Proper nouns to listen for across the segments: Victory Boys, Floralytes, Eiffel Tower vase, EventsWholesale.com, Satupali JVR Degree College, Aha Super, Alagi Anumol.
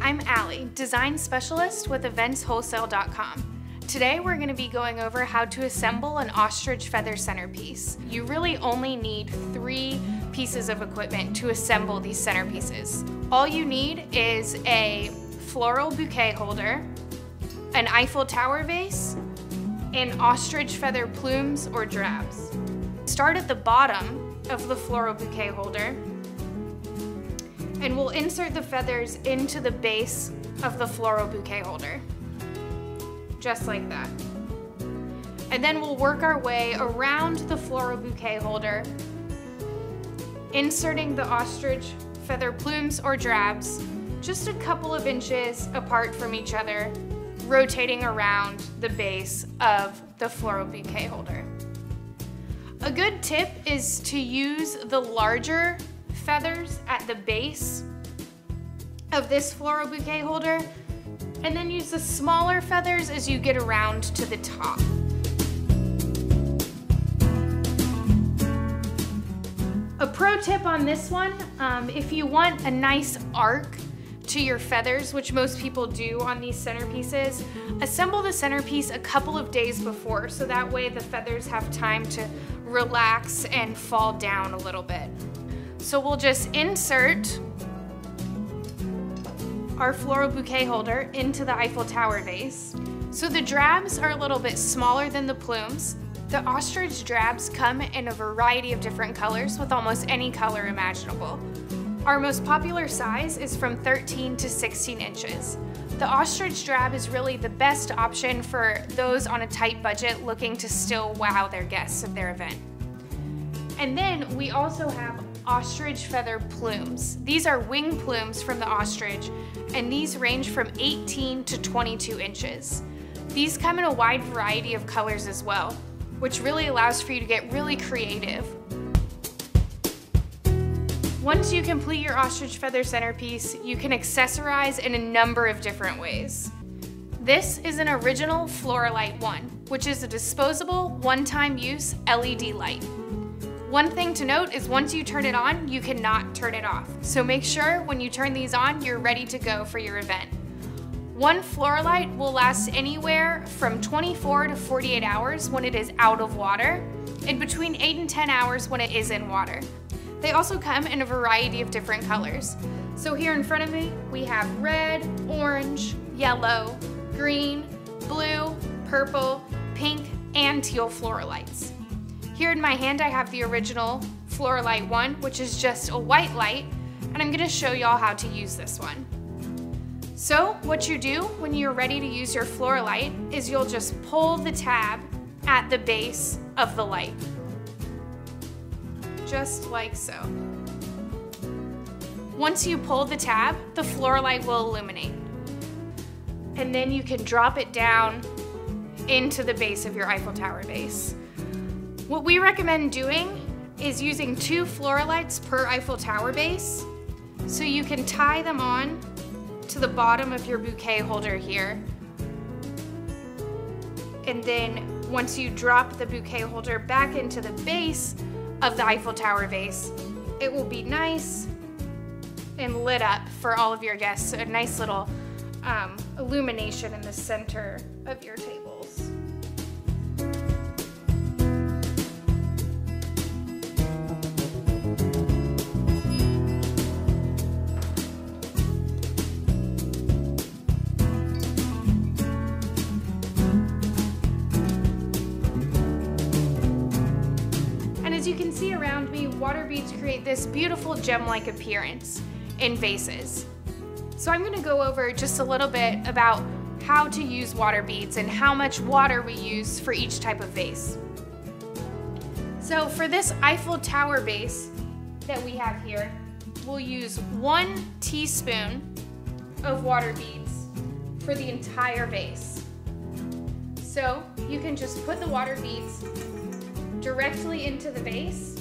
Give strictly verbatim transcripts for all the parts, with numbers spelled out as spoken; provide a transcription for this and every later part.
Hi, I'm Allie, Design Specialist with Events Wholesale dot com. Today we're going to be going over how to assemble an ostrich feather centerpiece. You really only need three pieces of equipment to assemble these centerpieces. All you need is a floral bouquet holder, an Eiffel Tower vase, and ostrich feather plumes or drabs. Start at the bottom of the floral bouquet holder, and we'll insert the feathers into the base of the floral bouquet holder, just like that. And then we'll work our way around the floral bouquet holder, inserting the ostrich feather plumes or drabs just a couple of inches apart from each other, rotating around the base of the floral bouquet holder. A good tip is to use the larger feathers at the base of this floral bouquet holder, and then use the smaller feathers as you get around to the top. A pro tip on this one, um, if you want a nice arc to your feathers, which most people do on these centerpieces, assemble the centerpiece a couple of days before, so that way the feathers have time to relax and fall down a little bit. So we'll just insert our floral bouquet holder into the Eiffel Tower vase. So the drabs are a little bit smaller than the plumes. The ostrich drabs come in a variety of different colors, with almost any color imaginable. Our most popular size is from thirteen to sixteen inches. The ostrich drab is really the best option for those on a tight budget looking to still wow their guests at their event. And then we also have ostrich feather plumes. These are wing plumes from the ostrich, and these range from eighteen to twenty-two inches. These come in a wide variety of colors as well, which really allows for you to get really creative. Once you complete your ostrich feather centerpiece, you can accessorize in a number of different ways. This is an original Floralyte one, which is a disposable, one-time use L E D light. One thing to note is once you turn it on, you cannot turn it off. So make sure when you turn these on, you're ready to go for your event. One Floralyte will last anywhere from twenty-four to forty-eight hours when it is out of water, and between eight and ten hours when it is in water. They also come in a variety of different colors. So here in front of me, we have red, orange, yellow, green, blue, purple, pink, and teal Floralytes. Here in my hand, I have the original Floralyte one, which is just a white light, and I'm gonna show y'all how to use this one. So what you do when you're ready to use your Floralyte is you'll just pull the tab at the base of the light, just like so. Once you pull the tab, the Floralyte will illuminate. And then you can drop it down into the base of your Eiffel Tower vase. What we recommend doing is using two Floralytes per Eiffel Tower vase, so you can tie them on to the bottom of your bouquet holder here. And then once you drop the bouquet holder back into the base of the Eiffel Tower vase, it will be nice and lit up for all of your guests. So a nice little um, illumination in the center of your tables. As you can see around me, water beads create this beautiful gem-like appearance in vases. So I'm going to go over just a little bit about how to use water beads and how much water we use for each type of vase. So for this Eiffel Tower vase that we have here, we'll use one teaspoon of water beads for the entire vase. So you can just put the water beads directly into the vase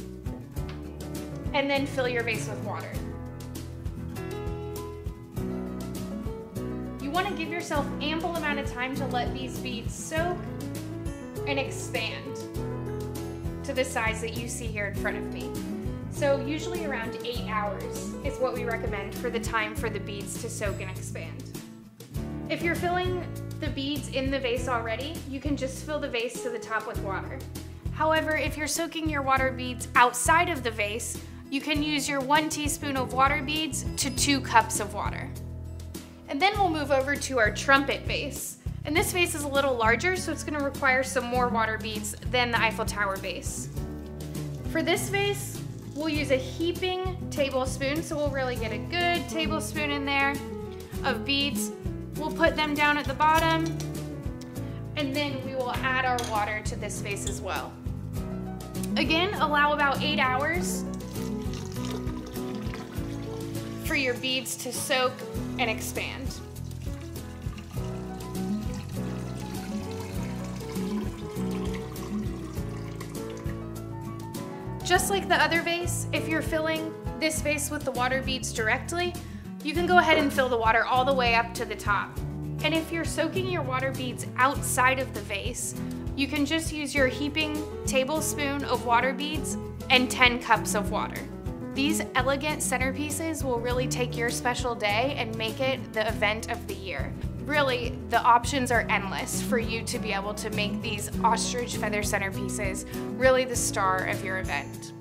and then fill your vase with water. You want to give yourself ample amount of time to let these beads soak and expand to the size that you see here in front of me. So usually around eight hours is what we recommend for the time for the beads to soak and expand. If you're filling the beads in the vase already, you can just fill the vase to the top with water. However, if you're soaking your water beads outside of the vase, you can use your one teaspoon of water beads to two cups of water. And then we'll move over to our trumpet vase. And this vase is a little larger, so it's gonna require some more water beads than the Eiffel Tower vase. For this vase, we'll use a heaping tablespoon, so we'll really get a good tablespoon in there of beads. We'll put them down at the bottom, and then we will add our water to this vase as well. Again, allow about eight hours for your beads to soak and expand. Just like the other vase, if you're filling this vase with the water beads directly, you can go ahead and fill the water all the way up to the top. And if you're soaking your water beads outside of the vase, you can just use your heaping tablespoon of water beads and ten cups of water. These elegant centerpieces will really take your special day and make it the event of the year. Really, the options are endless for you to be able to make these ostrich feather centerpieces really the star of your event.